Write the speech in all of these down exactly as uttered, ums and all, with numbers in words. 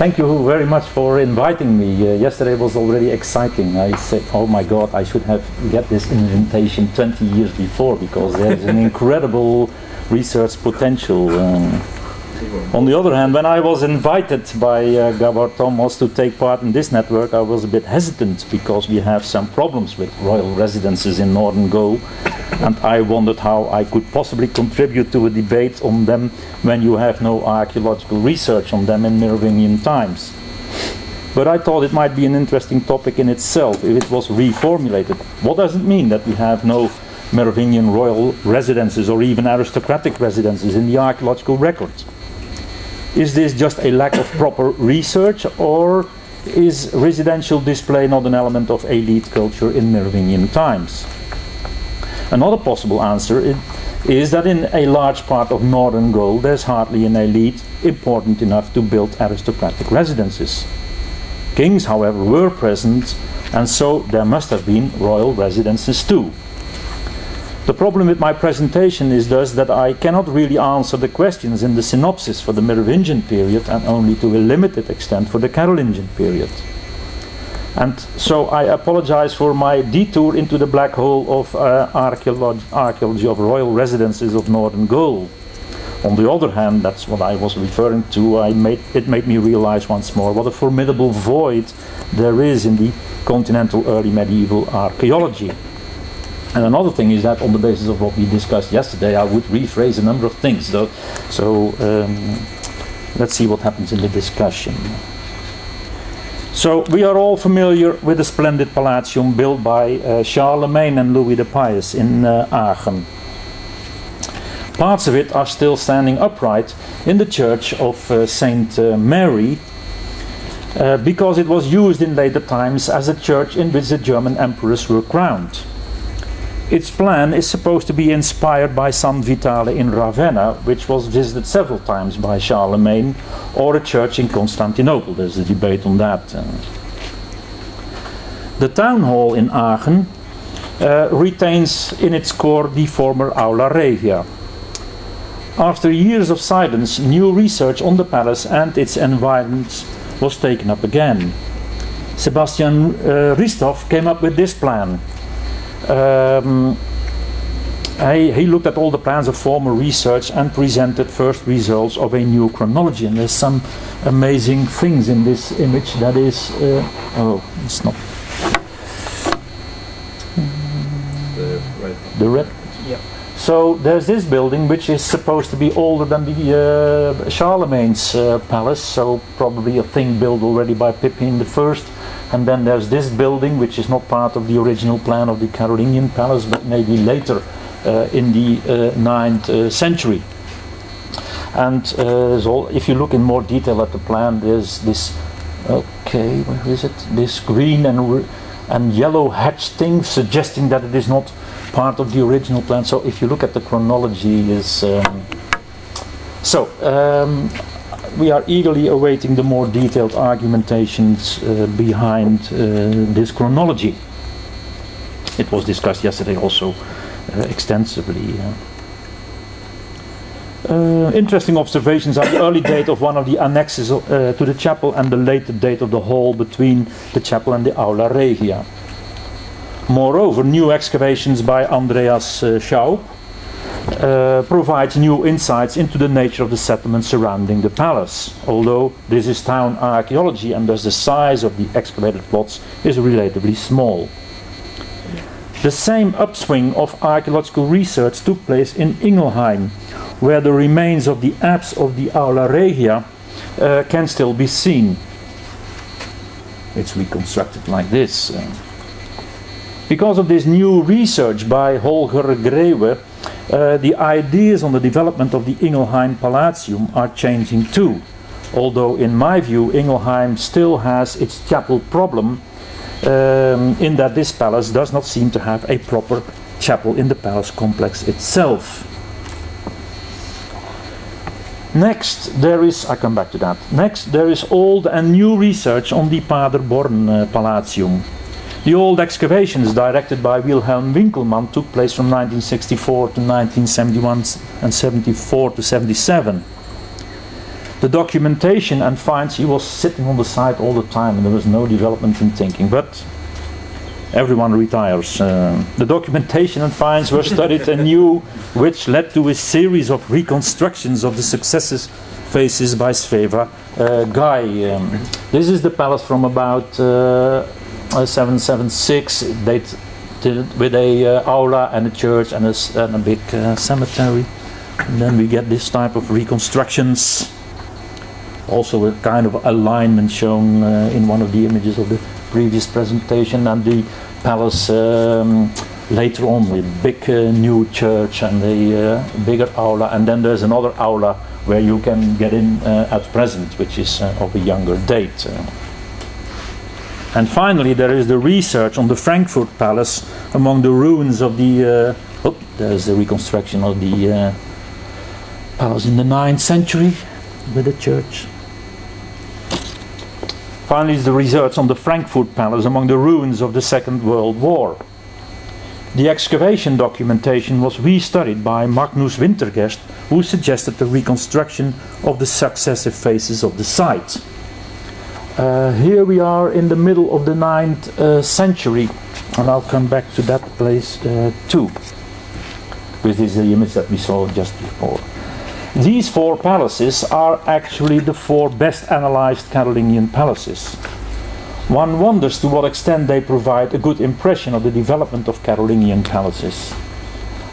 Thank you very much for inviting me. Uh, yesterday was already exciting. I said, oh my God, I should have get this invitation twenty years before, because there is an incredible research potential. Um, on the other hand, when I was invited by uh, Gabor Thomas to take part in this network, I was a bit hesitant, because we have some problems with royal residences in Northern Gaul, and I wondered how I could possibly contribute to a debate on them when you have no archaeological research on them in Merovingian times. But I thought it might be an interesting topic in itself if it was reformulated. What does it mean that we have no Merovingian royal residences or even aristocratic residences in the archaeological records? Is this just a lack of proper research, or is residential display not an element of elite culture in Merovingian times? Another possible answer is that in a large part of Northern Gaul there's hardly an elite important enough to build aristocratic residences. Kings, however, were present, and so there must have been royal residences too. The problem with my presentation is thus that I cannot really answer the questions in the synopsis for the Merovingian period, and only to a limited extent for the Carolingian period. And so I apologize for my detour into the black hole of uh, archaeology, archaeology of royal residences of Northern Gaul. On the other hand, that's what I was referring to. I made, it made me realize once more what a formidable void there is in the continental early medieval archaeology. And another thing is that on the basis of what we discussed yesterday, I would rephrase a number of things. So, so um, let's see what happens in the discussion. So we are all familiar with the splendid palatium built by uh, Charlemagne and Louis the Pious in uh, Aachen. Parts of it are still standing upright in the church of uh, Saint uh, Mary, uh, because it was used in later times as a church in which the German emperors were crowned. Its plan is supposed to be inspired by San Vitale in Ravenna, which was visited several times by Charlemagne, or a church in Constantinople. There's a debate on that. Uh, the town hall in Aachen uh, retains in its core the former Aula Regia. After years of silence, new research on the palace and its environs was taken up again. Sebastian uh, Ristoff came up with this plan. Um, I, he looked at all the plans of former research and presented first results of a new chronology. And there's some amazing things in this image. That is, uh, oh, it's not the red. The red. Yeah. So there's this building, which is supposed to be older than the uh, Charlemagne's uh, palace. So probably a thing built already by Pippin the First. And then there's this building, which is not part of the original plan of the Carolingian palace, but maybe later uh, in the uh, ninth uh, century. And uh, so if you look in more detail at the plan, there's this, okay, where is it? This green and, and yellow hatch thing, suggesting that it is not part of the original plan. So if you look at the chronology, is um, so. Um, We are eagerly awaiting the more detailed argumentations uh, behind uh, this chronology. It was discussed yesterday also uh, extensively. Uh, uh, interesting observations are the early date of one of the annexes uh, to the chapel and the later date of the hall between the chapel and the Aula Regia. Moreover, new excavations by Andreas uh, Schaub Uh, provides new insights into the nature of the settlement surrounding the palace, although this is town archaeology and thus the size of the excavated plots is relatively small. The same upswing of archaeological research took place in Ingelheim, where the remains of the apse of the Aula Regia uh, can still be seen. It's reconstructed like this. Uh, because of this new research by Holger Grewe, Uh, the ideas on the development of the Ingelheim Palatium are changing too, although in my view Ingelheim still has its chapel problem, um, in that this palace does not seem to have a proper chapel in the palace complex itself. Next there is, I come back to that, next there is old and new research on the Paderborn uh, Palatium. The old excavations directed by Wilhelm Winkelmann took place from nineteen sixty-four to nineteen seventy-one and seventy-four to seventy-seven. the documentation and finds he was sitting on the side all the time and there was no development in thinking. But everyone retires. Uh, the documentation and finds were studied anew, which led to a series of reconstructions of the successes faces by Sveva uh, Guy. Um, this is the palace from about uh, seven seventy-six. They with a uh, aula and a church and a, and a big uh, cemetery. And then we get this type of reconstructions. Also a kind of alignment shown uh, in one of the images of the previous presentation, and the palace um, later on with a big uh, new church and a uh, bigger aula, and then there's another aula where you can get in uh, at present, which is uh, of a younger date. Uh, and finally there is the research on the Frankfurt Palace among the ruins of the uh, oh, there's the reconstruction of the uh, palace in the ninth century with the church. Finally is the research on the Frankfurt Palace among the ruins of the Second World War. The excavation documentation was restudied by Magnus Wintergest, who suggested the reconstruction of the successive phases of the site. Uh, here we are in the middle of the ninth uh, century, and I'll come back to that place uh, too, which is the image that we saw just before. These four palaces are actually the four best analyzed Carolingian palaces. One wonders to what extent they provide a good impression of the development of Carolingian palaces.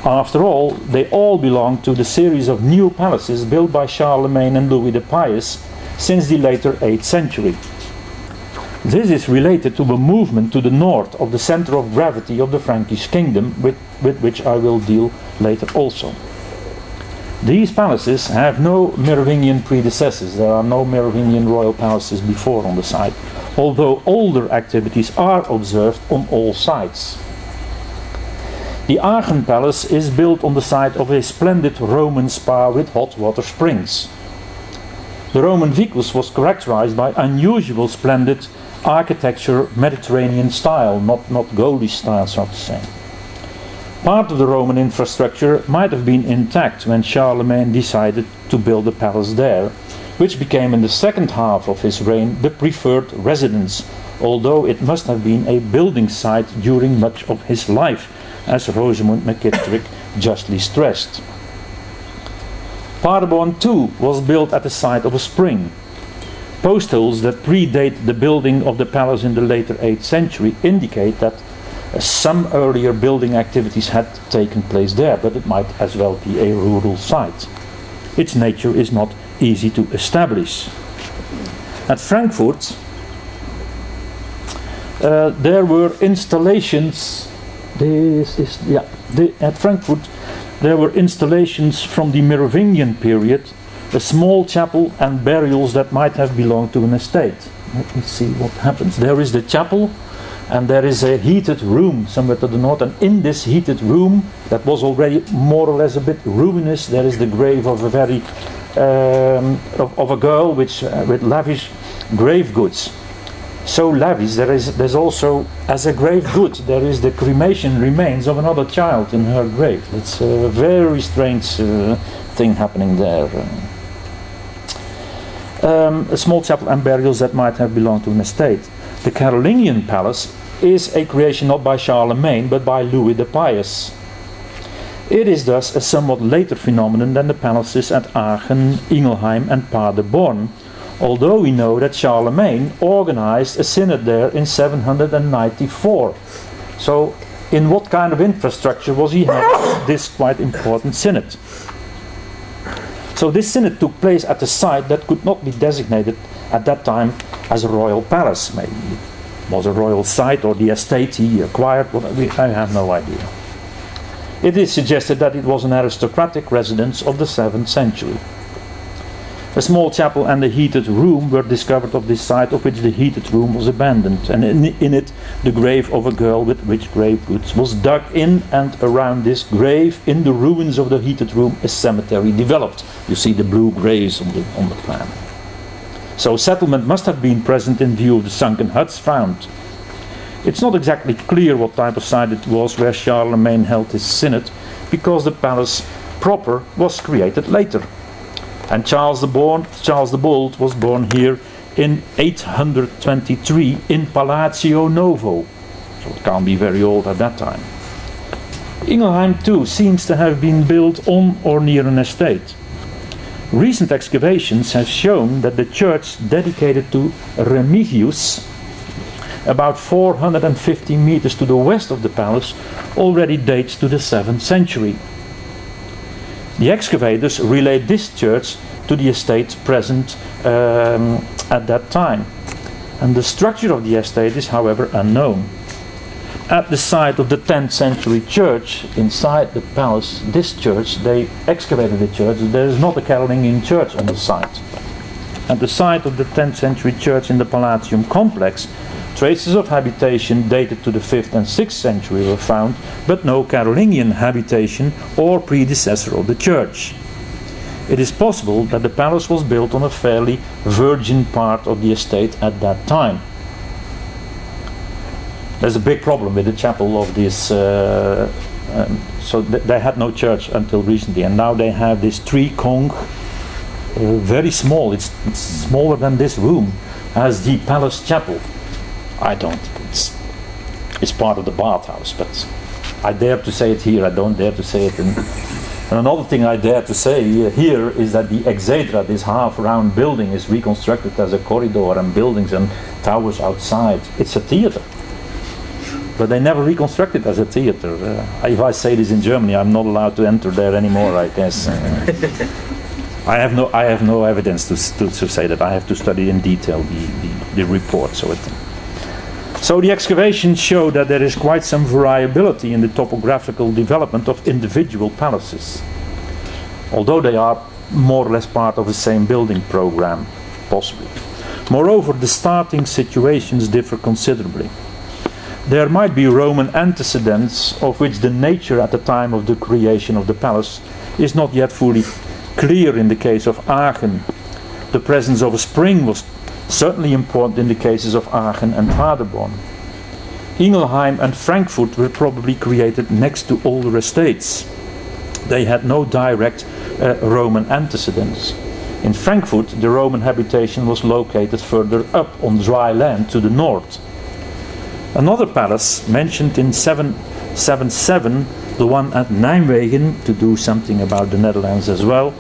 After all, they all belong to the series of new palaces built by Charlemagne and Louis the Pious since the later eighth century. This is related to a movement to the north of the center of gravity of the Frankish kingdom, with, with which I will deal later also. These palaces have no Merovingian predecessors. There are no Merovingian royal palaces before on the site, although older activities are observed on all sites. The Aachen Palace is built on the site of a splendid Roman spa with hot water springs. The Roman vicus was characterized by unusual splendid architecture, Mediterranean style, not, not Gaulish style, so to say. Part of the Roman infrastructure might have been intact when Charlemagne decided to build a palace there, which became in the second half of his reign the preferred residence, although it must have been a building site during much of his life, as Rosamond McKitterick justly stressed. Paderborn too was built at the site of a spring. Postholes that predate the building of the palace in the later eighth century indicate that some earlier building activities had taken place there, but it might as well be a rural site. Its nature is not easy to establish. At Frankfurt, uh, there were installations. This is yeah. The, at Frankfurt, there were installations from the Merovingian period, a small chapel and burials that might have belonged to an estate. Let me see what happens. There is the chapel. And there is a heated room somewhere to the north, and in this heated room, that was already more or less a bit ruinous, there is the grave of a very um, of, of a girl which uh, with lavish grave goods, so lavish there is there's also as a grave good there is the cremation remains of another child in her grave. It's a very strange uh, thing happening there. Um, a small chapel and burials that might have belonged to an estate. The Carolingian palace is a creation not by Charlemagne but by Louis the Pious. It is thus a somewhat later phenomenon than the palaces at Aachen, Ingelheim and Paderborn, although we know that Charlemagne organized a synod there in seven hundred ninety-four. So in what kind of infrastructure was he having this quite important synod? So this synod took place at a site that could not be designated at that time as a royal palace. Maybe it was a royal site or the estate he acquired, whatever. I have no idea. It is suggested that it was an aristocratic residence of the seventh century. A small chapel and a heated room were discovered of this site, of which the heated room was abandoned, and in, in it the grave of a girl with rich grave goods was dug in, and around this grave in the ruins of the heated room a cemetery developed. You see the blue graves on the, on the plan. So settlement must have been present in view of the sunken huts found. It's not exactly clear what type of site it was where Charlemagne held his synod, because the palace proper was created later. And Charles the, born, Charles the Bold was born here in eight hundred twenty-three in Palazzo Novo. So it can't be very old at that time. Ingelheim too seems to have been built on or near an estate. Recent excavations have shown that the church dedicated to Remigius, about four hundred fifty meters to the west of the palace, already dates to the seventh century. The excavators relate this church to the estate present um, at that time, and the structure of the estate is however unknown. At the site of the tenth century church, inside the palace, this church, they excavated the church, there is not a Carolingian church on the site. At the site of the tenth century church in the Palatium complex, traces of habitation dated to the fifth and sixth century were found, but no Carolingian habitation or predecessor of the church. It is possible that the palace was built on a fairly virgin part of the estate at that time. There's a big problem with the chapel of this, uh, um, so th they had no church until recently, and now they have this three conch, uh, very small, it's, it's smaller than this room, as the palace chapel. I don't, it's, it's part of the bathhouse, but I dare to say it here, I don't dare to say it. In, and another thing I dare to say here is that the exedra, this half-round building, is reconstructed as a corridor and buildings and towers outside. It's a theater. But they never reconstruct it as a theater. Uh, if I say this in Germany, I'm not allowed to enter there anymore, I guess. Uh, I have no, I have no evidence to, to, to say that. I have to study in detail the, the, the report. So, it, so the excavations show that there is quite some variability in the topographical development of individual palaces, although they are more or less part of the same building program, possibly. Moreover, the starting situations differ considerably. There might be Roman antecedents of which the nature at the time of the creation of the palace is not yet fully clear in the case of Aachen. The presence of a spring was certainly important in the cases of Aachen and Paderborn. Ingelheim and Frankfurt were probably created next to older estates. They had no direct uh, Roman antecedents. In Frankfurt, the Roman habitation was located further up on dry land to the north. Another palace mentioned in seven seventy-seven, the one at Nijmegen, to do something about the Netherlands as well,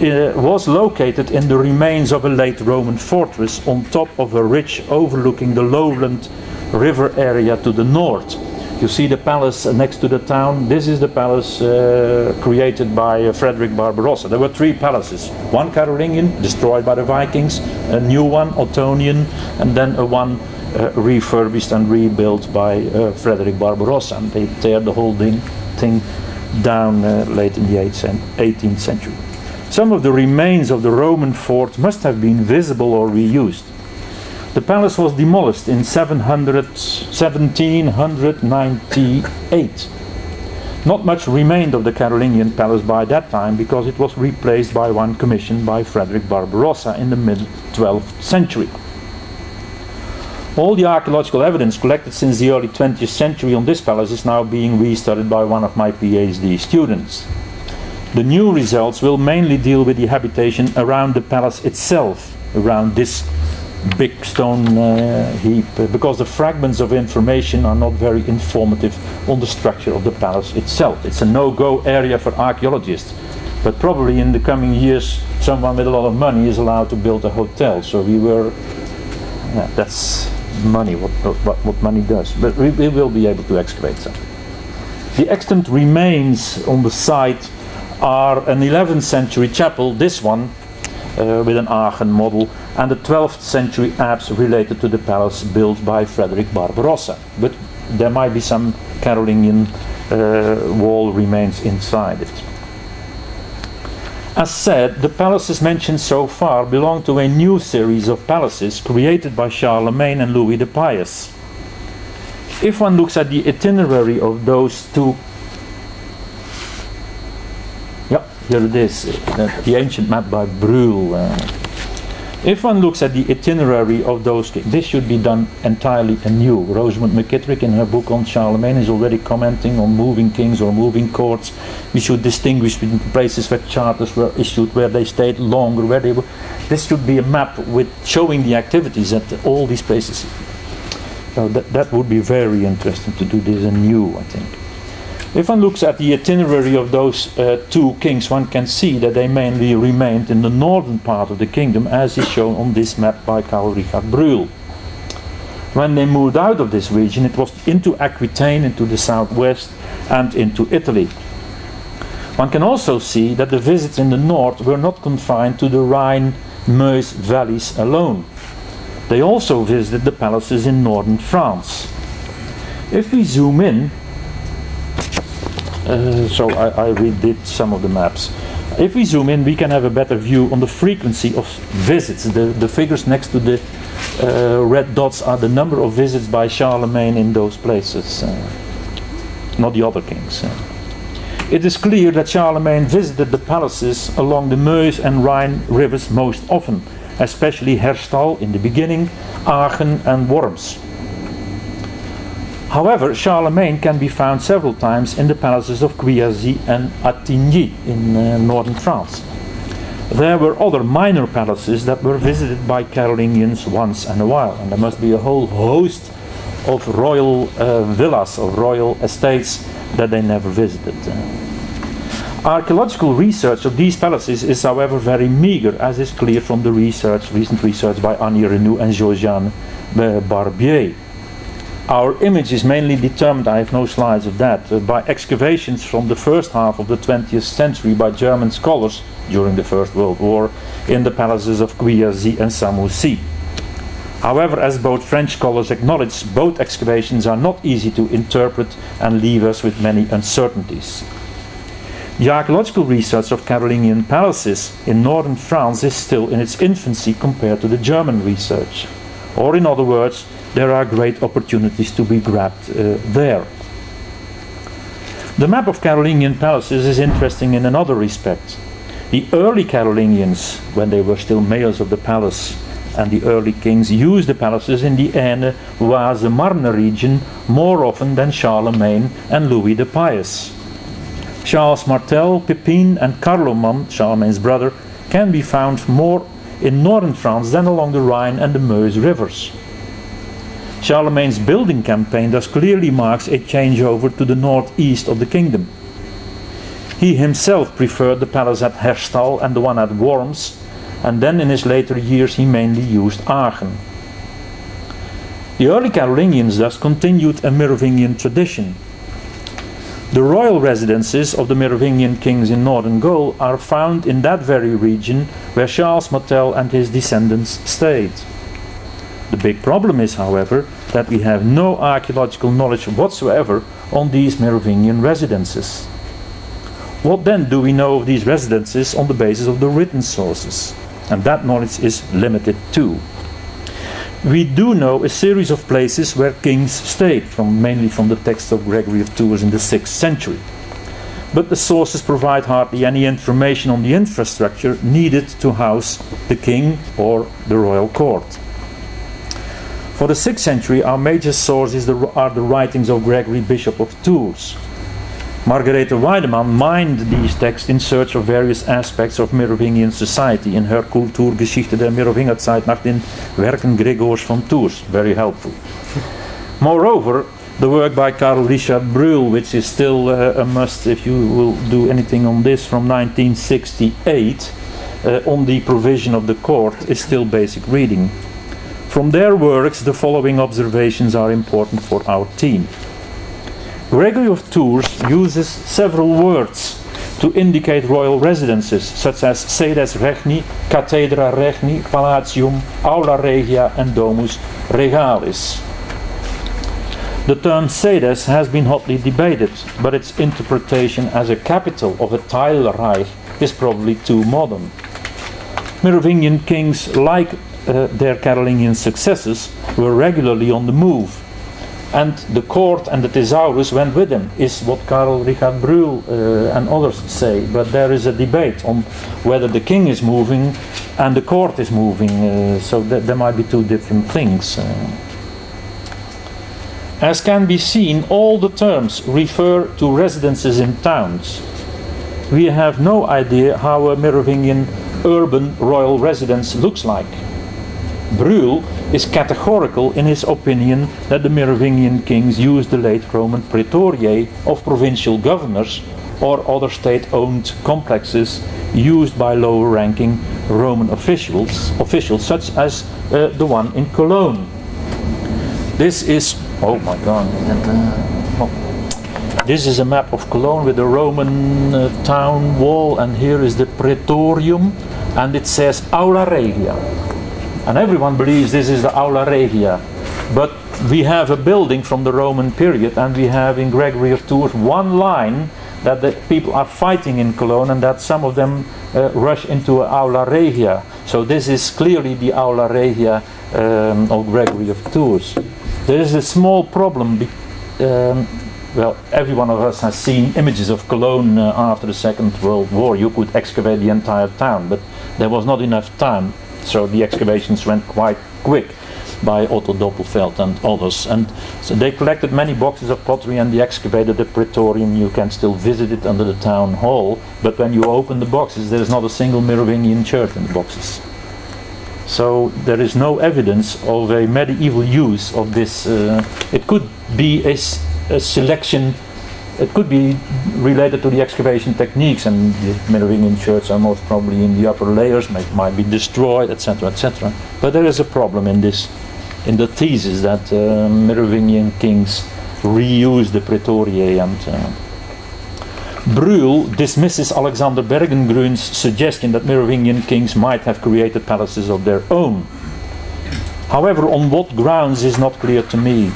uh, was located in the remains of a late Roman fortress on top of a ridge overlooking the lowland river area to the north. You see the palace next to the town. This is the palace uh, created by uh, Frederick Barbarossa. There were three palaces. One Carolingian, destroyed by the Vikings, a new one, Ottonian, and then a one Uh, refurbished and rebuilt by uh, Frederick Barbarossa, and they tear the whole thing, thing down uh, late in the eighteenth century. Some of the remains of the Roman fort must have been visible or reused. The palace was demolished in seventeen ninety-eight. Not much remained of the Carolingian palace by that time because it was replaced by one commissioned by Frederick Barbarossa in the mid twelfth century. All the archaeological evidence collected since the early twentieth century on this palace is now being restudied by one of my PhD students. The new results will mainly deal with the habitation around the palace itself, around this big stone uh, heap, because the fragments of information are not very informative on the structure of the palace itself. It's a no-go area for archaeologists, but probably in the coming years someone with a lot of money is allowed to build a hotel, so we were... Yeah, that's... money, what, what, what money does, but we, we will be able to excavate something. The extant remains on the site are an eleventh century chapel, this one uh, with an Aachen model, and a twelfth century apse related to the palace built by Frederick Barbarossa, but there might be some Carolingian uh, wall remains inside it. As said, the palaces mentioned so far belong to a new series of palaces created by Charlemagne and Louis the Pious. If one looks at the itinerary of those two... Yeah, here it is, uh, the ancient map by Brühl. Uh, If one looks at the itinerary of those kings, this should be done entirely anew. Rosamond McKitterick, in her book on Charlemagne, is already commenting on moving kings or moving courts. We should distinguish between places where charters were issued, where they stayed longer, where they were. This should be a map with showing the activities at all these places. So that, that would be very interesting to do this anew, I think. If one looks at the itinerary of those uh, two kings, one can see that they mainly remained in the northern part of the kingdom, as is shown on this map by Carl Richard Brühl. When they moved out of this region, it was into Aquitaine, into the southwest, and into Italy. One can also see that the visits in the north were not confined to the Rhine-Meuse valleys alone. They also visited the palaces in northern France. If we zoom in, Uh, so I, I redid some of the maps. If we zoom in, we can have a better view on the frequency of visits. The, the figures next to the uh, red dots are the number of visits by Charlemagne in those places, uh, not the other kings. Uh. It is clear that Charlemagne visited the palaces along the Meuse and Rhine rivers most often, especially Herstal in the beginning, Aachen and Worms. However, Charlemagne can be found several times in the palaces of Quierzy and Attigny in uh, northern France. There were other minor palaces that were visited by Carolingians once in a while, and there must be a whole host of royal uh, villas or royal estates that they never visited. Uh, archaeological research of these palaces is, however, very meager, as is clear from the research, recent research by Annie Renaud and Georgiane uh, Barbier. Our image is mainly determined, I have no slides of that, uh, by excavations from the first half of the twentieth century by German scholars during the First World War in the palaces of Quierzy and Samoussy. However, as both French scholars acknowledge, both excavations are not easy to interpret and leave us with many uncertainties. The archaeological research of Carolingian palaces in northern France is still in its infancy compared to the German research. Or in other words, there are great opportunities to be grabbed uh, there. The map of Carolingian palaces is interesting in another respect. The early Carolingians, when they were still mayors of the palace, and the early kings, used the palaces in the Enne-Oise-Marne region more often than Charlemagne and Louis the Pious. Charles Martel, Pippin, and Carloman, Charlemagne's brother, can be found more in northern France than along the Rhine and the Meuse rivers. Charlemagne's building campaign thus clearly marks a changeover to the northeast of the kingdom. He himself preferred the palace at Herstal and the one at Worms, and then in his later years he mainly used Aachen. The early Carolingians thus continued a Merovingian tradition. The royal residences of the Merovingian kings in northern Gaul are found in that very region where Charles Martel and his descendants stayed. The big problem is, however, that we have no archaeological knowledge whatsoever on these Merovingian residences. What then do we know of these residences on the basis of the written sources? And that knowledge is limited too. We do know a series of places where kings stayed, from, mainly from the text of Gregory of Tours in the sixth century. But the sources provide hardly any information on the infrastructure needed to house the king or the royal court. For the sixth century, our major sources are the writings of Gregory, Bishop of Tours. Margarethe Weidemann mined these texts in search of various aspects of Merovingian society in her Kulturgeschichte der Merovingerzeit nach den Werken Gregors von Tours. Very helpful. Moreover, the work by Carl Richard Brühl, which is still uh, a must if you will do anything on this, from nineteen sixty-eight, uh, on the provision of the court, is still basic reading. From their works, the following observations are important for our team. Gregory of Tours uses several words to indicate royal residences, such as sedes regni, cathedra regni, palatium, aula regia, and domus regalis. The term sedes has been hotly debated, but its interpretation as a capital of a tile Reich is probably too modern. Merovingian kings, like Uh, their Carolingian successors, were regularly on the move. and the court and the thesaurus went with him, is what Carl Richard Brühl uh, and others say. But there is a debate on whether the king is moving and the court is moving, uh, so that there might be two different things. Uh, as can be seen, all the terms refer to residences in towns. We have no idea how a Merovingian urban royal residence looks like. Brühl is categorical in his opinion that the Merovingian kings used the late Roman praetoriae of provincial governors or other state-owned complexes used by lower-ranking Roman officials, officials such as uh, the one in Cologne. This is, oh my God, this is a map of Cologne with a Roman uh, town wall, and here is the Praetorium, and it says Aula Regia. And everyone believes this is the Aula Regia. But we have a building from the Roman period, and we have in Gregory of Tours one line that the people are fighting in Cologne, and that some of them uh, rush into Aula Regia. So this is clearly the Aula Regia um, of Gregory of Tours. There is a small problem. Be um, well, every one of us has seen images of Cologne uh, after the Second World War. You could excavate the entire town, but there was not enough time. So the excavations went quite quick by Otto Doppelfeld and others. And so they collected many boxes of pottery and they excavated the Praetorium. You can still visit it under the town hall. But when you open the boxes, there is not a single Merovingian church in the boxes. So there is no evidence of a medieval use of this. Uh, it could be a, a selection. It could be related to the excavation techniques, and the Merovingian churches are most probably in the upper layers, might, might be destroyed, et cetera, et cetera. But there is a problem in this, in the thesis that uh, Merovingian kings reuse the praetoriae. And uh, Brühl dismisses Alexander Bergengrün's suggestion that Merovingian kings might have created palaces of their own. However, on what grounds is not clear to me.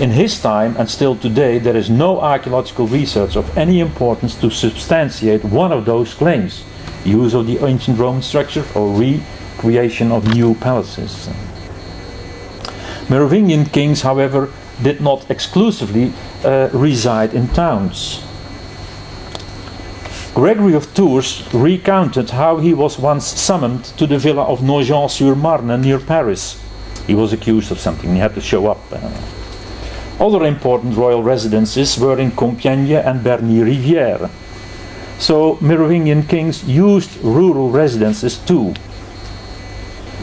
In his time, and still today, there is no archaeological research of any importance to substantiate one of those claims. Use of the ancient Roman structure or recreation of new palaces. Merovingian kings, however, did not exclusively uh, reside in towns. Gregory of Tours recounted how he was once summoned to the villa of Nogent-sur-Marne near Paris. He was accused of something, he had to show up. Uh, Other important royal residences were in Compiègne and Berny-Rivière. So Merovingian kings used rural residences too.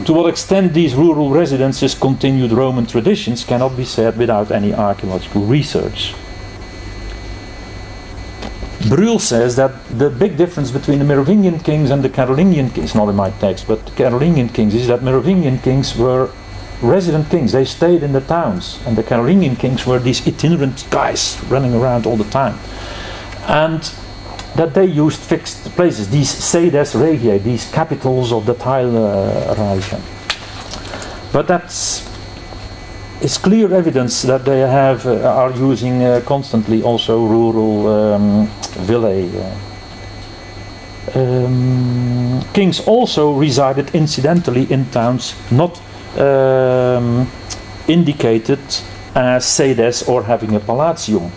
To what extent these rural residences continued Roman traditions cannot be said without any archaeological research. Brühl says that the big difference between the Merovingian kings and the Carolingian kings, not in my text, but the Carolingian kings, is that Merovingian kings were resident kings. They stayed in the towns, and the Carolingian kings were these itinerant guys running around all the time, and that they used fixed places, these sedes regiae, these capitals of the tile uh, region. But that's it's clear evidence that they have uh, are using uh, constantly also rural um, villae. Uh, um, kings also resided incidentally in towns not Um, indicated as sedes or having a palatium.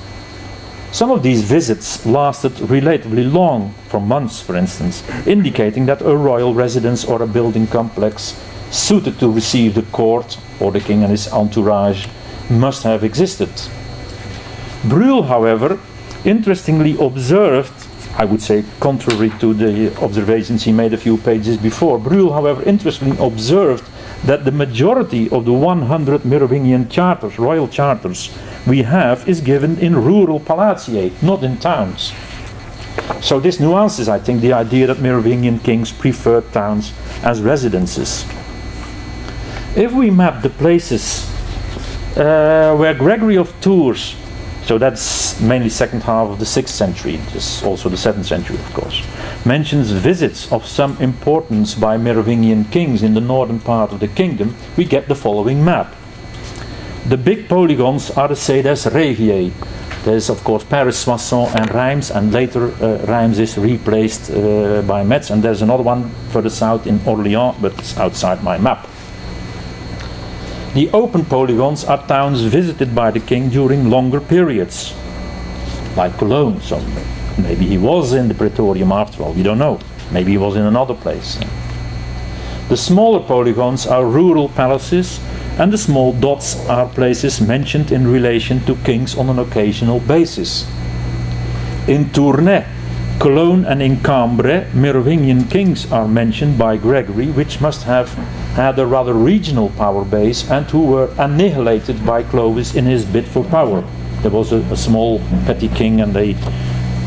Some of these visits lasted relatively long, for months for instance, indicating that a royal residence or a building complex suited to receive the court or the king and his entourage must have existed. Brühl, however, interestingly observed, I would say contrary to the observations he made a few pages before, Brühl, however, interestingly observed that the majority of the one hundred Merovingian charters, royal charters, we have is given in rural palatiae, not in towns. So this nuances, I think, the idea that Merovingian kings preferred towns as residences. If we map the places uh, where Gregory of Tours, so that's mainly second half of the sixth century, just also the seventh century of course, mentions visits of some importance by Merovingian kings in the northern part of the kingdom, we get the following map. The big polygons are the sedes regiae. There's of course Paris, Soissons and Rheims, and later uh, Rheims is replaced uh, by Metz, and there's another one further south in Orléans, but it's outside my map. The open polygons are towns visited by the king during longer periods, like Cologne. So maybe he was in the Praetorium after all, we don't know. Maybe he was in another place. The smaller polygons are rural palaces, and the small dots are places mentioned in relation to kings on an occasional basis. In Tournai, Cologne, and in Cambrai, Merovingian kings are mentioned by Gregory, which must have had a rather regional power base and who were annihilated by Clovis in his bid for power. There was a, a small petty king, and they,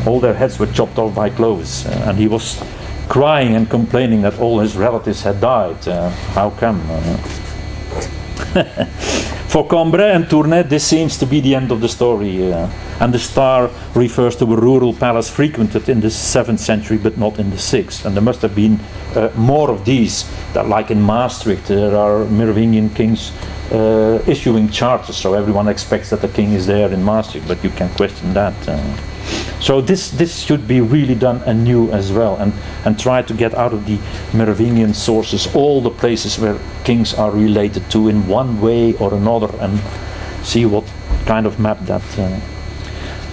all their heads were chopped off by Clovis, uh, and he was crying and complaining that all his relatives had died. Uh, how come? Uh, For Cambrai and Tournai, this seems to be the end of the story, uh, and the star refers to a rural palace frequented in the seventh century but not in the sixth, and there must have been uh, more of these, that like in Maastricht there are Merovingian kings uh, issuing charters, so everyone expects that the king is there in Maastricht, but you can question that. Uh. So this, this should be really done anew as well, and, and try to get out of the Merovingian sources all the places where kings are related to in one way or another, and see what kind of map that... Uh.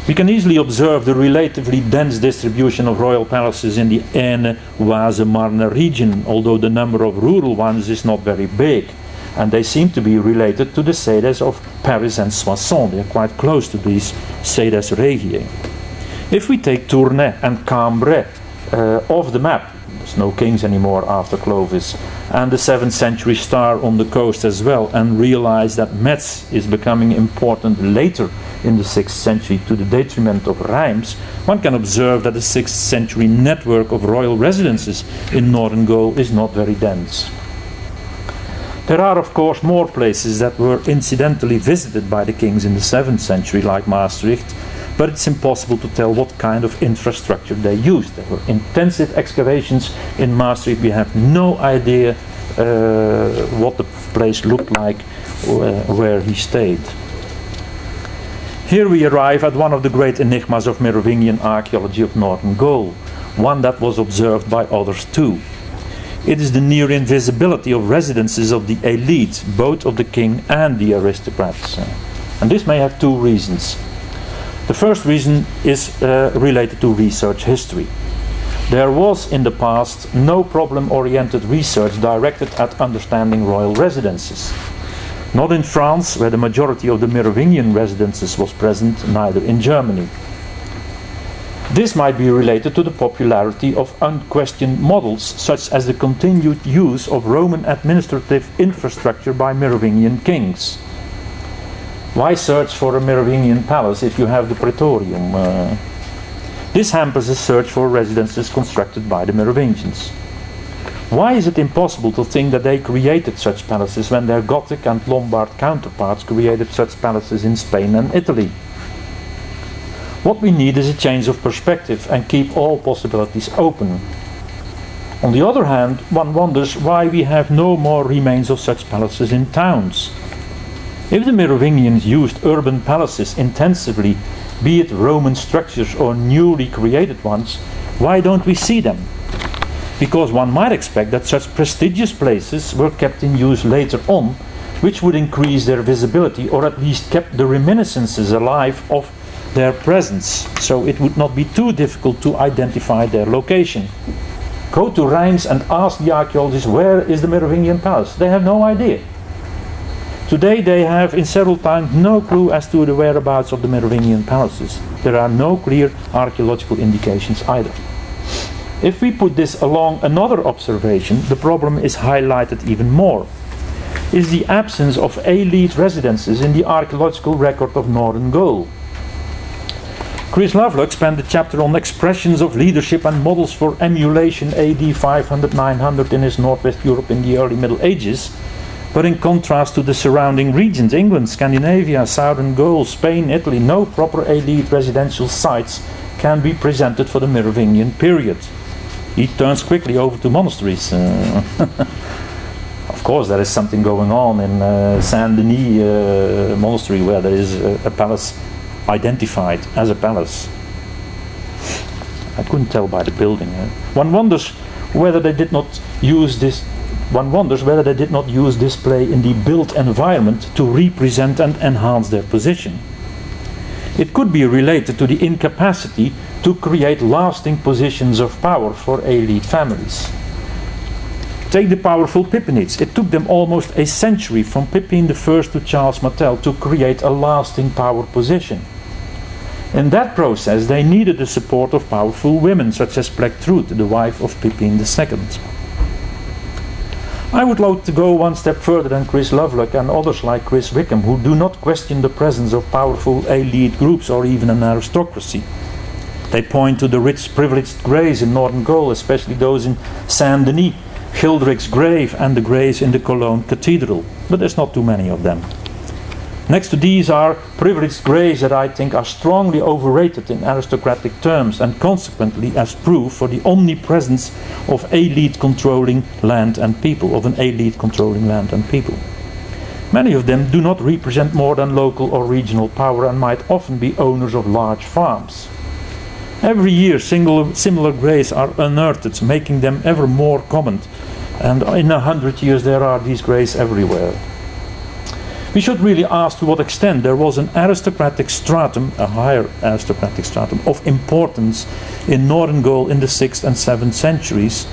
We can easily observe the relatively dense distribution of royal palaces in the Enne-Oise-Marne region, although the number of rural ones is not very big, and they seem to be related to the sedes of Paris and Soissons. They are quite close to these sedes regiae. If we take Tournai and Cambrai uh, off the map, there's no kings anymore after Clovis, and the seventh century star on the coast as well, and realize that Metz is becoming important later in the sixth century to the detriment of Rheims, one can observe that the sixth century network of royal residences in northern Gaul is not very dense. There are, of course, more places that were incidentally visited by the kings in the seventh century, like Maastricht, but it's impossible to tell what kind of infrastructure they used. There were intensive excavations in Maastricht. We have no idea uh, what the place looked like uh, where he stayed. Here we arrive at one of the great enigmas of Merovingian archaeology of northern Gaul, one that was observed by others too. It is the near invisibility of residences of the elite, both of the king and the aristocrats. And this may have two reasons. The first reason is uh, related to research history. There was in the past no problem-oriented research directed at understanding royal residences. Not in France, where the majority of the Merovingian residences was present, neither in Germany. This might be related to the popularity of unquestioned models, such as the continued use of Roman administrative infrastructure by Merovingian kings. Why search for a Merovingian palace if you have the Praetorium? Uh, this hampers the search for residences constructed by the Merovingians. Why is it impossible to think that they created such palaces when their Gothic and Lombard counterparts created such palaces in Spain and Italy? What we need is a change of perspective and keep all possibilities open. On the other hand, one wonders why we have no more remains of such palaces in towns. If the Merovingians used urban palaces intensively, be it Roman structures or newly created ones, why don't we see them? Because one might expect that such prestigious places were kept in use later on, which would increase their visibility, or at least kept the reminiscences alive of their presence, so it would not be too difficult to identify their location. Go to Rheims and ask the archaeologists, where is the Merovingian palace? They have no idea. Today they have in several times no clue as to the whereabouts of the Merovingian palaces. There are no clear archaeological indications either. If we put this along another observation, the problem is highlighted even more. Is the absence of elite residences in the archaeological record of northern Gaul. Chris Loveluck spent a chapter on expressions of leadership and models for emulation A D five hundred to nine hundred in his Northwest Europe in the early Middle Ages. But in contrast to the surrounding regions, England, Scandinavia, southern Gaul, Spain, Italy, no proper elite residential sites can be presented for the Merovingian period. He turns quickly over to monasteries. Uh, of course, there is something going on in uh, Saint Denis uh, monastery, where there is a, a palace identified as a palace. I couldn't tell by the building. Eh? One wonders whether they did not use this One wonders whether they did not use display in the built environment to represent and enhance their position. It could be related to the incapacity to create lasting positions of power for elite families. Take the powerful Pippinids. It took them almost a century from Pippin the First to Charles Martel to create a lasting power position. In that process they needed the support of powerful women such as Plectrude, the wife of Pippin the Second. I would like to go one step further than Chris Loveluck and others like Chris Wickham, who do not question the presence of powerful elite groups or even an aristocracy. They point to the rich privileged greys in northern Gaul, especially those in Saint-Denis, Childric's grave and the greys in the Cologne cathedral, but there's not too many of them. Next to these are privileged greys that I think are strongly overrated in aristocratic terms and consequently as proof for the omnipresence of elite controlling land and people, of an elite controlling land and people. Many of them do not represent more than local or regional power and might often be owners of large farms. Every year single, similar greys are unearthed, making them ever more common, and in a hundred years there are these greys everywhere. We should really ask to what extent there was an aristocratic stratum, a higher aristocratic stratum, of importance in northern Gaul in the sixth and seventh centuries,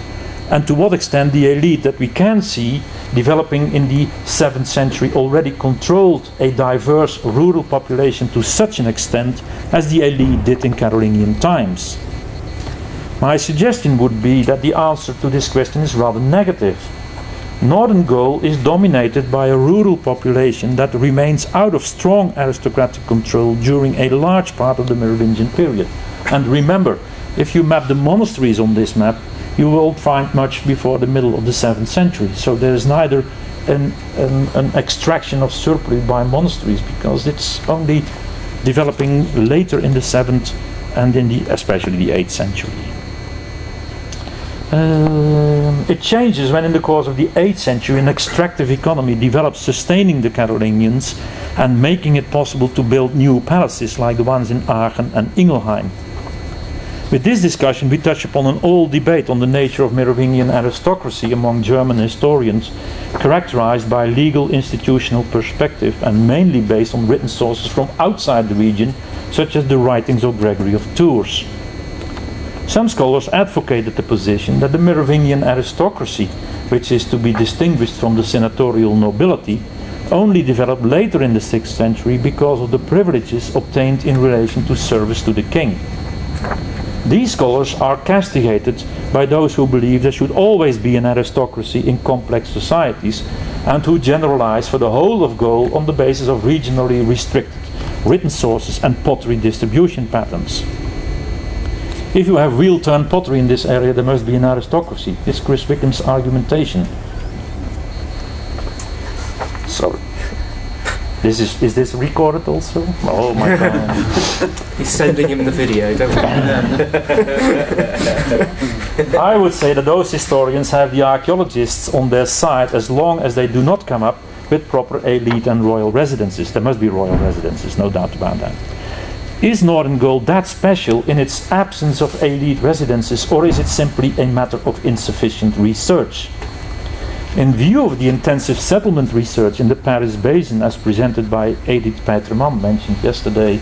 and to what extent the elite that we can see developing in the seventh century already controlled a diverse rural population to such an extent as the elite did in Carolingian times. My suggestion would be that the answer to this question is rather negative. Northern Gaul is dominated by a rural population that remains out of strong aristocratic control during a large part of the Merovingian period. And remember, if you map the monasteries on this map, you won't find much before the middle of the seventh century. So there is neither an, an, an extraction of surplus by monasteries, because it's only developing later in the seventh and in the, especially the eighth century. Um, it changes when in the course of the eighth century an extractive economy develops, sustaining the Carolingians and making it possible to build new palaces like the ones in Aachen and Ingelheim. With this discussion we touch upon an old debate on the nature of Merovingian aristocracy among German historians, characterized by legal institutional perspective and mainly based on written sources from outside the region, such as the writings of Gregory of Tours. Some scholars advocated the position that the Merovingian aristocracy, which is to be distinguished from the senatorial nobility, only developed later in the sixth century because of the privileges obtained in relation to service to the king. These scholars are castigated by those who believe there should always be an aristocracy in complex societies and who generalize for the whole of Gaul on the basis of regionally restricted written sources and pottery distribution patterns. If you have wheel-turn pottery in this area, there must be an aristocracy. It's Chris Wickham's argumentation. Sorry. This is, is this recorded also? Oh my God. He's sending him the video, don't we? I would say that those historians have the archaeologists on their side as long as they do not come up with proper elite and royal residences. There must be royal residences, no doubt about that. Is northern Gaul that special in its absence of elite residences, or is it simply a matter of insufficient research? In view of the intensive settlement research in the Paris Basin as presented by Edith Peiterman, mentioned yesterday,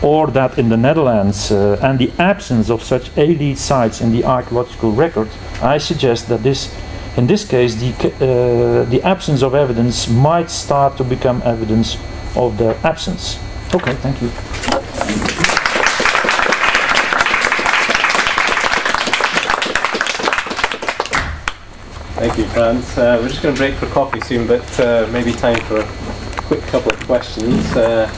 or that in the Netherlands, uh, and the absence of such elite sites in the archaeological record, I suggest that this, in this case the, uh, the absence of evidence might start to become evidence of their absence. Okay, thank you. Thank you, Frans. Uh, we're just going to break for coffee soon, but uh, maybe time for a quick couple of questions. Uh,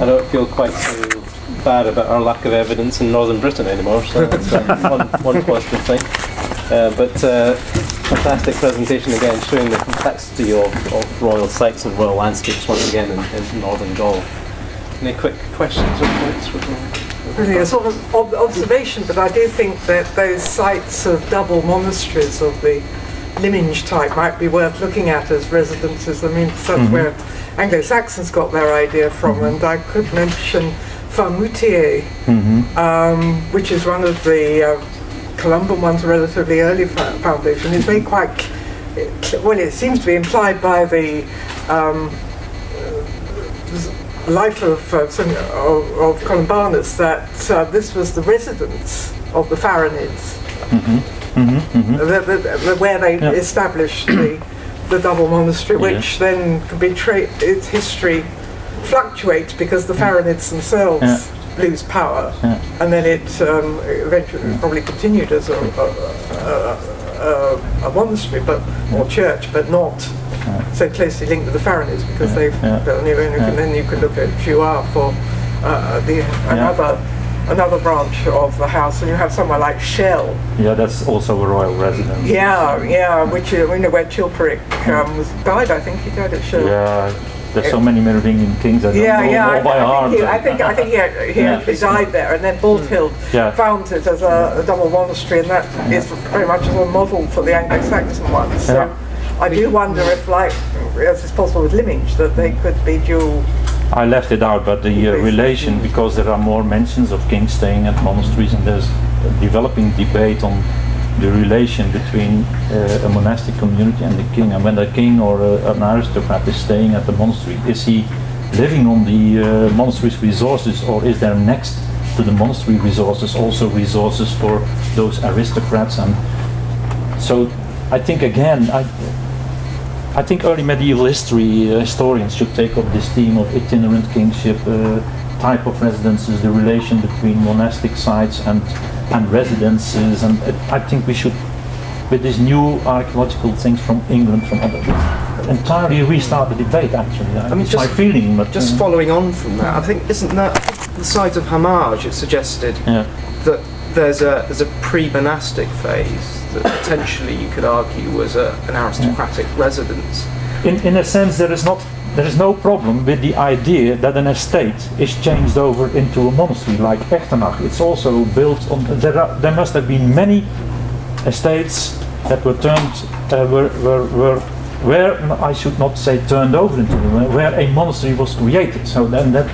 I don't feel quite so bad about our lack of evidence in northern Britain anymore, so that's uh, one, one positive thing. Uh, but uh, fantastic presentation again, showing the complexity of, of royal sites and royal landscapes once again in, in northern Gaul. Any quick questions or points? Really a sort of ob observation, but I do think that those sites of double monasteries of the Lyminge type might be worth looking at as residences. I mean, that's mm-hmm. where Anglo-Saxons got their idea from, mm-hmm. and I could mention Farmoutier, mm-hmm. um, which is one of the uh, Columban ones, relatively early foundation. It's made quite it, well, it seems to be implied by the um, life of, uh, some, of, of Columbanus that uh, this was the residence of the Faronids, mm-hmm. Mm-hmm. Mm-hmm. The, the, the, where they yep. established the, the double monastery, which yeah. then could be tra- its history fluctuates because the Faronids themselves yeah. lose power, yeah. and then it um, eventually yeah. probably continued as a, a, a, a, a monastery, but yeah. or church, but not yeah. so closely linked with the Faronids because yeah. they've yeah. built new. And yeah. then you can look at Jouar for uh, the another yeah. another branch of the house, and you have somewhere like Shell. Yeah, that's also a royal residence. Yeah, yeah, which you know where Chilperic um, was died. I think he died at Shell. Yeah. There's so many Merovingian kings. I don't yeah, know yeah, all I, by heart. I think I think he, I think he, he yeah. resided there, and then Baldhill yeah. found it as a, a double monastery, and that yeah. is very much a model for the Anglo-Saxon ones. So yeah. I do wonder if, like, as is possible with Lyminge, that they could be dual. I left it out, but the uh, relation, because there are more mentions of kings staying at monasteries, and there's a developing debate on the relation between uh, a monastic community and the king, and when the king or uh, an aristocrat is staying at the monastery, is he living on the uh, monastery's resources, or is there next to the monastery resources also resources for those aristocrats? And so I think again, I, I think early medieval history uh, historians should take up this theme of itinerant kingship, uh, type of residences, the relation between monastic sites and and residences, and uh, I think we should, with these new archaeological things from England, from other entirely restart the debate. Actually, I, I mean, it's just my feeling. But just um, following on from that, I think isn't that the site of Hamage? It suggested yeah. that there's a there's a pre-monastic phase that potentially you could argue was a, an aristocratic yeah. residence. In in a sense, there is not. There is no problem with the idea that an estate is changed over into a monastery like Echternach. It's also built on. There, are, there must have been many estates that were turned, uh, were, were, were, where I should not say turned over into, where a monastery was created. So then that,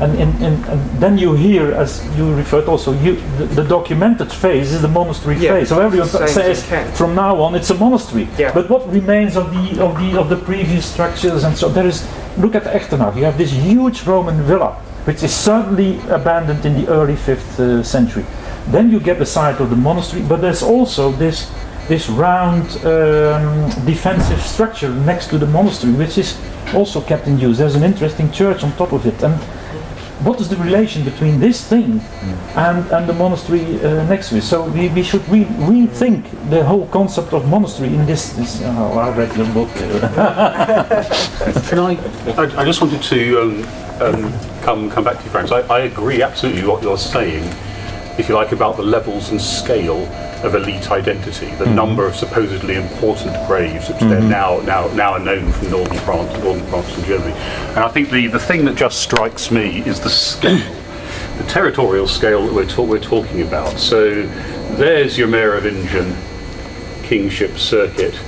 and, and, and, and then you hear, as you referred also, you, the, the documented phase is the monastery yeah, phase. So everyone says from now on it's a monastery. Yeah. But what remains of the of the of the previous structures? And so there is. Look at Echternach. You have this huge Roman villa, which is certainly abandoned in the early fifth uh, century. Then you get the site of the monastery, but there's also this this round um, defensive structure next to the monastery, which is also kept in use. There's an interesting church on top of it, and what is the relation between this thing and, and the monastery uh, next to it? So we, we should re- rethink the whole concept of monastery in this. this oh, I read the book. Can I, I? I just wanted to um, um, come come back to you, Frank. I, I agree absolutely what you're saying, if you like, about the levels and scale of elite identity, the mm-hmm. number of supposedly important graves which mm-hmm. they're now now now are known from northern France, northern France and Germany. And I think the, the thing that just strikes me is the scale, the territorial scale that we're, ta- we're talking about. So there's your Merovingian kingship circuit.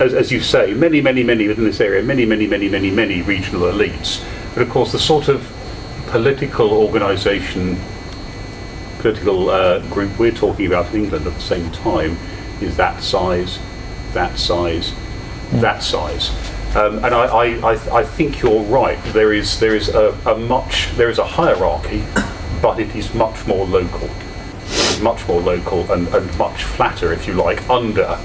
As, as you say, many, many, many within this area, many, many, many, many, many regional elites. But of course the sort of political organisation, political uh, group we're talking about in England at the same time is that size, that size, yeah. that size, um, and I, I, I, I think you're right. There is there is a, a much there is a hierarchy, but it is much more local, much more local, and, and much flatter, if you like, under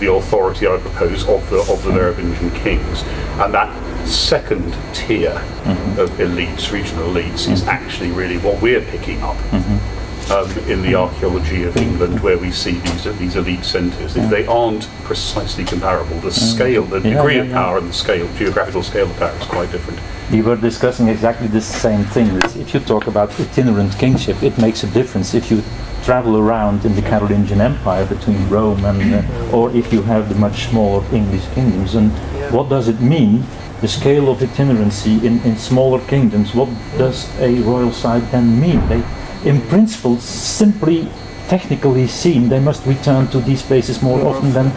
the authority I propose of the of the Merovingian kings, and that second tier mm-hmm. of elites, regional elites, mm-hmm. is actually really what we're picking up. Mm-hmm. Um, in the archaeology of England, where we see these these elite centres, if they aren't precisely comparable, the scale, the yeah, degree yeah, of power, yeah. and the scale, geographical scale of power, is quite different. We were discussing exactly the same thing. If you talk about itinerant kingship, it makes a difference if you travel around in the Carolingian Empire between Rome and, uh, or if you have the much smaller English kingdoms. And yeah. what does it mean? The scale of itinerancy in, in smaller kingdoms. What does a royal site then mean? They, in principle, simply technically seen, they must return to these places more often than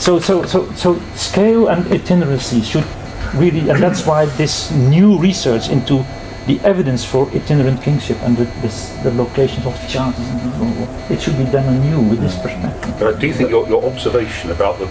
so so so so scale and itinerancy should really, and that's why this new research into the evidence for itinerant kingship and the, this, the locations of charts, it should be done anew with this perspective. But I do think your, your observation about the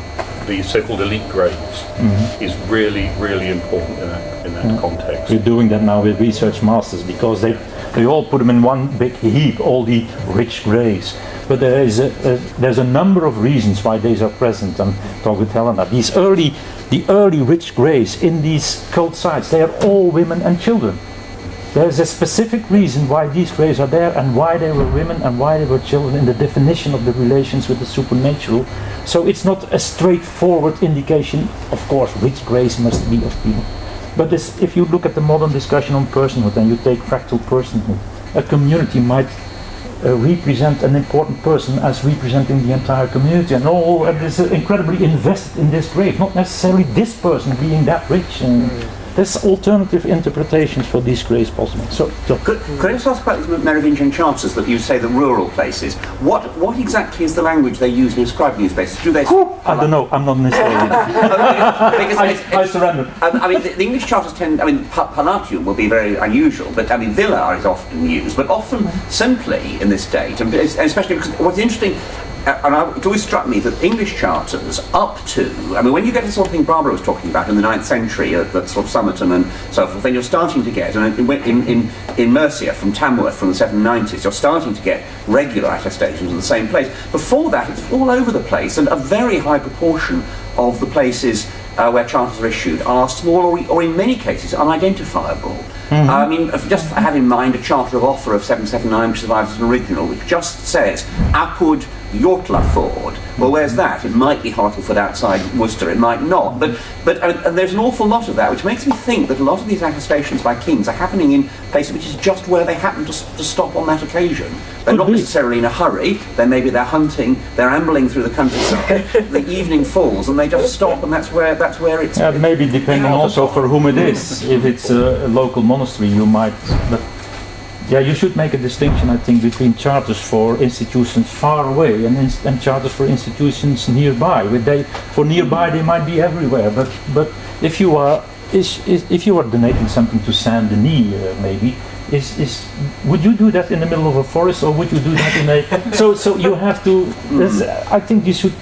the so-called elite grades mm-hmm. is really, really important in that, in that yeah. context. We're doing that now with research masters because they, they all put them in one big heap, all the rich grades. But there is a, a, there's a number of reasons why these are present. I'm talking with Helena. These early, the early rich grades in these cult sites, they are all women and children. There's a specific reason why these graves are there and why they were women and why they were children in the definition of the relations with the supernatural. So it's not a straightforward indication, of course, which graves must be of people. But this, if you look at the modern discussion on personhood and you take fractal personhood, a community might uh, represent an important person as representing the entire community. And all and is incredibly invested in this grave, not necessarily this person being that rich. And, there's alternative interpretations for these graves possible. So, so. Could, could I just ask about these Merovingian chances that you say the rural places? What what exactly is the language they use to describe these places? Do they? Oh, I don't know. I'm not necessarily. I, it's, I surrender. Um, I mean, the, the English charters tend. I mean, pa palatium will be very unusual, but I mean, villa is often used, but often simply in this date, and especially because what's interesting. Uh, and I, it always struck me that English charters up to, I mean, when you get the sort of thing Barbara was talking about in the ninth century, uh, that sort of Somerton and so forth, then you're starting to get, and in, in, in, in Mercia from Tamworth from the seven nineties, you're starting to get regular attestations in the same place. Before that, it's all over the place, and a very high proportion of the places uh, where charters are issued are small or, or in many cases, unidentifiable. Mm-hmm. I mean, just have in mind a charter of offer of seven seventy-nine, which survives as an original, which just says, Apud Jortlaford. Well, where's that? It might be Hartleford outside Worcester, it might not. But, but uh, and there's an awful lot of that, which makes me think that a lot of these attestations by kings are happening in places which is just where they happen to, to stop on that occasion. They're Could not be. necessarily in a hurry, then maybe they're hunting, they're ambling through the countryside, the evening falls, and they just stop, and that's where, that's where it's... Uh, maybe depending also for whom it is. If it's a, a local monastery, you might... But yeah, you should make a distinction, I think, between charters for institutions far away and, and charters for institutions nearby. With they, for nearby, they might be everywhere. But but if you are is, is, if you are donating something to Saint Denis, uh, maybe is is would you do that in the middle of a forest, or would you do that in a? so so you have to. I think you should.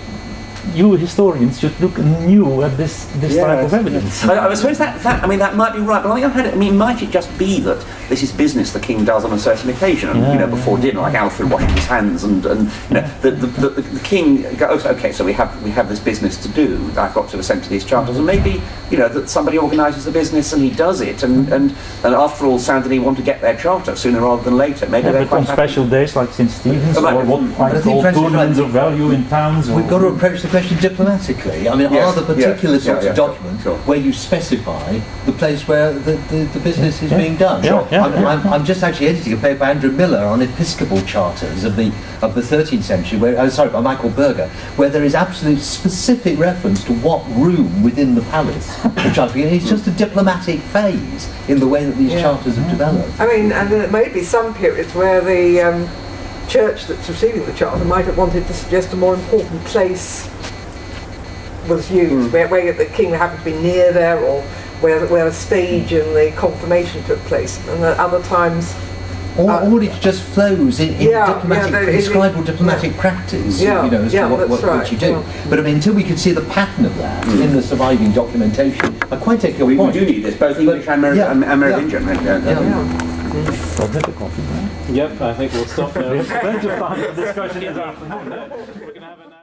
You historians should look new at this this yes. type of evidence. I, I suppose that, that I mean that might be right, but on the other hand, I mean, might it just be that this is business the king does on a certain occasion, and yeah, you know, before yeah. dinner, like Alfred washing his hands, and and you know, the the, the, the, the king goes, okay, so we have we have this business to do. I've got to assent to these charters, and maybe you know that somebody organises the business and he does it, and and and after all, Saint Denis want to get their charter sooner rather than later. Maybe yeah, but on special days like Saint Stephen's, or what might call tournaments of value in towns, we've got to approach the question diplomatically. I mean, yes, are there particular yeah, sorts yeah, yeah, of documents sure, sure. where you specify the place where the, the, the business is yeah, being done? Yeah, yeah, I'm, yeah. I'm, I'm just actually editing a paper by Andrew Miller on episcopal charters of the of the thirteenth century, where oh, sorry, by Michael Berger, where there is absolute specific reference to what room within the palace. Which I think it's just a diplomatic phase in the way that these yeah. charters have developed. I mean, and there may be some periods where the um, church that's receiving the charter might have wanted to suggest a more important place was used, mm. where, where the king happened to be near there, or where, where a stage mm. and the confirmation took place, and at other times... Or, uh, or it just flows in, in yeah, diplomatic, yeah, prescribable diplomatic yeah. practice, yeah, you know, as yeah, to what, what, right. what you do. Yeah. But I mean, until we can see the pattern of that mm. in the surviving documentation, I quite take your we, point. We do need this, both English and Merovingian. Yep, I think we'll stop there. Plenty of time for discussion this afternoon.